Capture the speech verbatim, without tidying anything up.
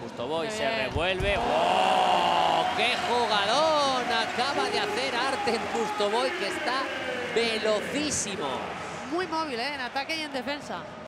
Pustovyi se revuelve. ¡Oh! ¡Qué jugadón acaba de hacer Artem Pustovyi, que está velocísimo! Muy móvil, ¿eh? En ataque y en defensa.